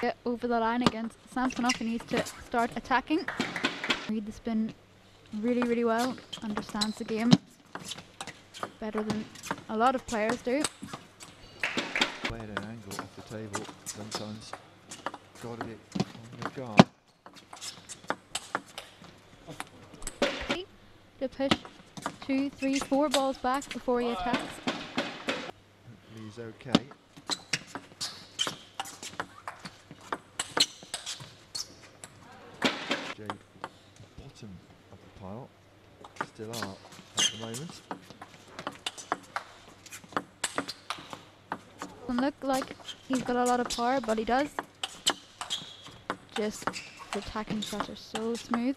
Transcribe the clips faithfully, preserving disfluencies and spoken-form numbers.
get over the line against Samsonov. He needs to start attacking. Read the spin really, really well. Understands the game better than a lot of players do. Play at an angle off the table sometimes. Got to be on your guard. To push two, three, four balls back before he attacks. He's okay. Jade, bottom of the pile, still are at the moment. Doesn't look like he's got a lot of power, but he does. Just the attacking shots are so smooth.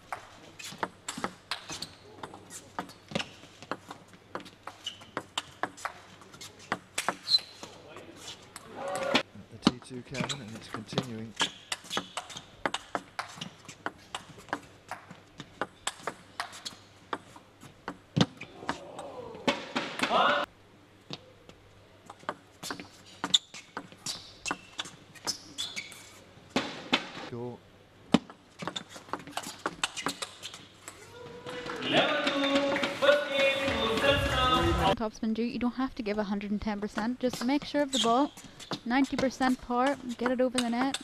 two Kevin, and it's continuing. Huh? Go. Topspin due, you don't have to give one hundred and ten percent, just make sure of the ball. ninety percent par, get it over the net.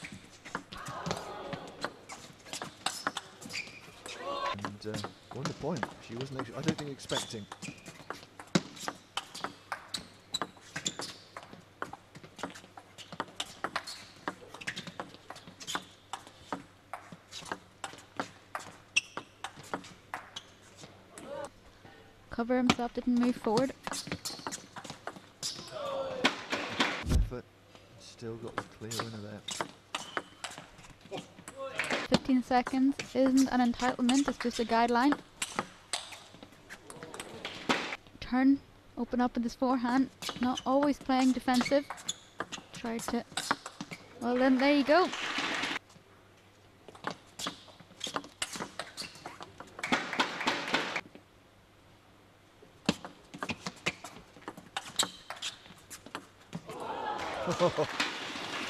And uh, won the point. She wasn't, I don't think, expecting. Cover himself, didn't move forward. Effort. Still got the clear winner there. fifteen seconds isn't an entitlement, it's just a guideline. Turn, open up with his forehand. Not always playing defensive. Tried to... Well then, there you go.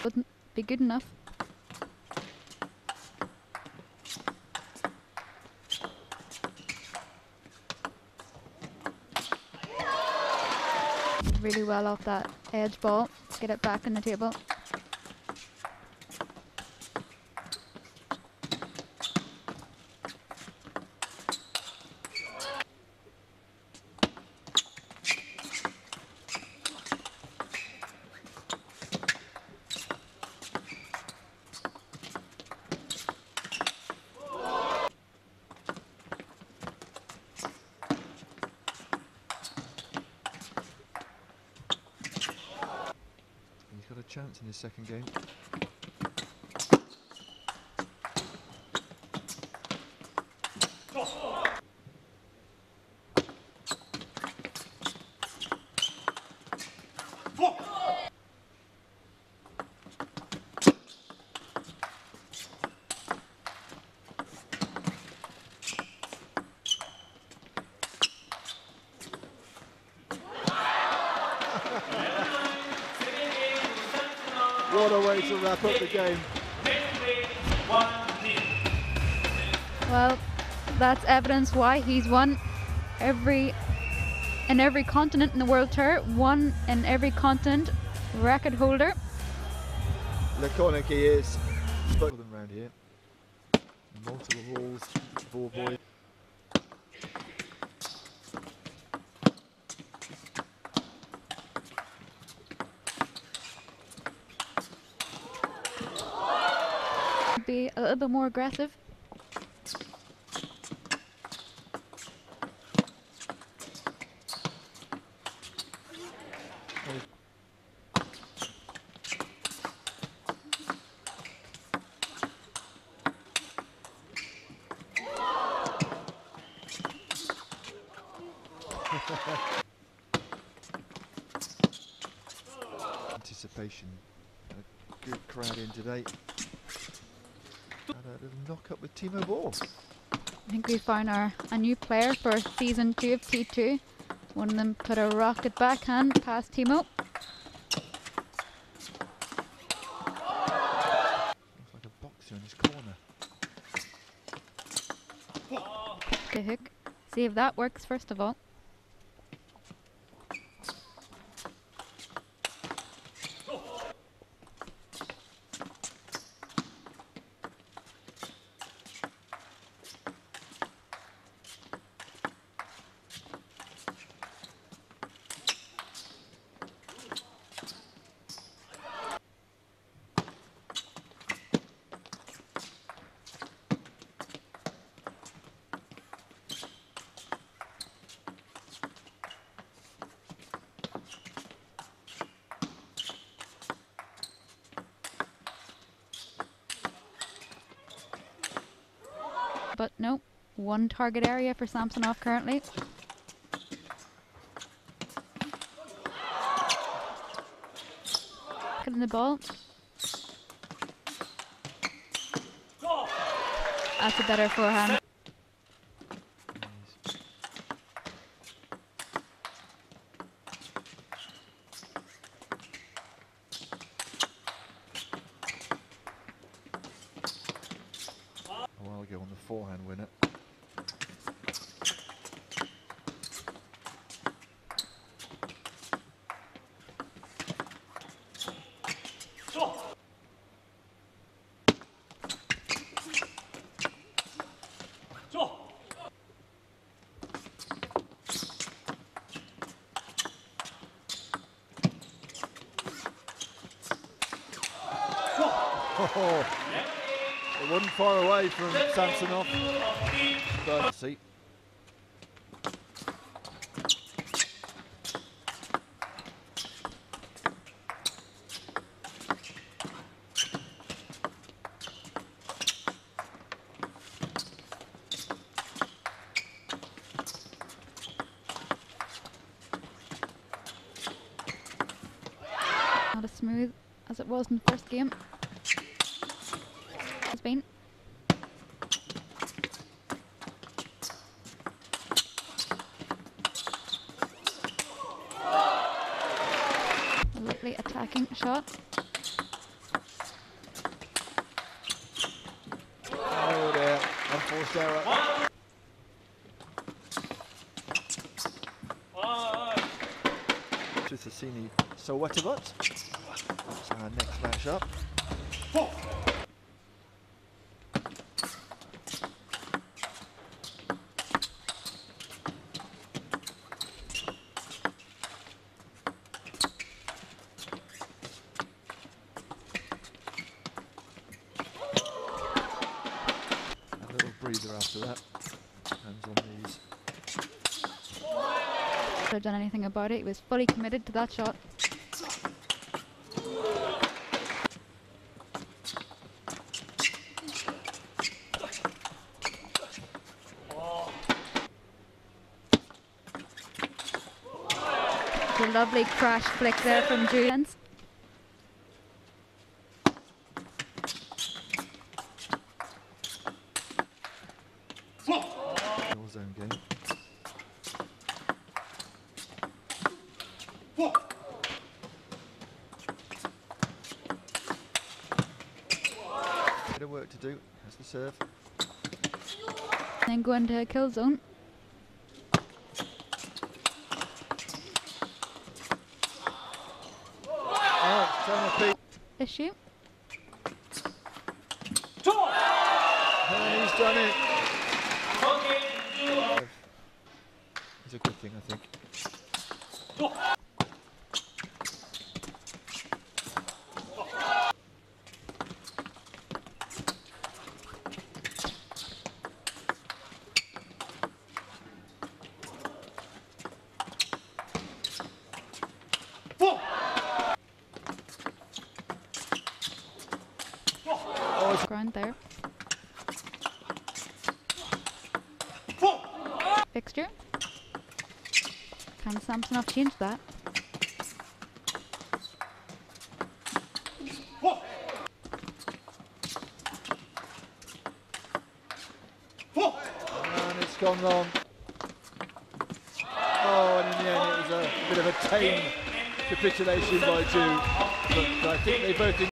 Wouldn't be good enough. Really well off that edge ball. Get it back on the table. Got a chance in his second game. Oh. Oh. What a way to wrap up the game. Well, that's evidence why he's won every in every continent in the World Tour, won in every continent, record holder. Laconic he is. Both of them round here. Multiple holes, four boys. Be a little bit more aggressive. Anticipation. A good crowd in today. And a little knock up with Timo Boll. I think we found our a new player for season two of T two. One of them put a rocket backhand past Timo. in his corner. Okay, hook. See if that works first of all. But no, one target area for Samsonov currently. Cutting the ball. That's a better forehand. Go on the forehand winner. Oh. Oh. Oh. It wasn't far away from Samsonov. But see. Not as smooth as it was in the first game. Spain. Lovely attacking shot. Oh dear, unforced error. Cicini Sowetovic. So our next match up. Oh. Breather after that. Hands on these. Could have done anything about it. He was fully committed to that shot. Oh. It's a lovely crash flick there from Julian. Zone game. Whoa. Bit of work to do. Has the serve. Then go into a kill zone. Oh, issue. Oh, he's done it. It's a good thing, I think. Oh. Oh. Oh. Oh. Ground there. Oh. Fixture. Can Samsonov change that? Whoa. Whoa. And it's gone wrong. Oh, and in the end it was a bit of a tame capitulation by Jude. But I think they both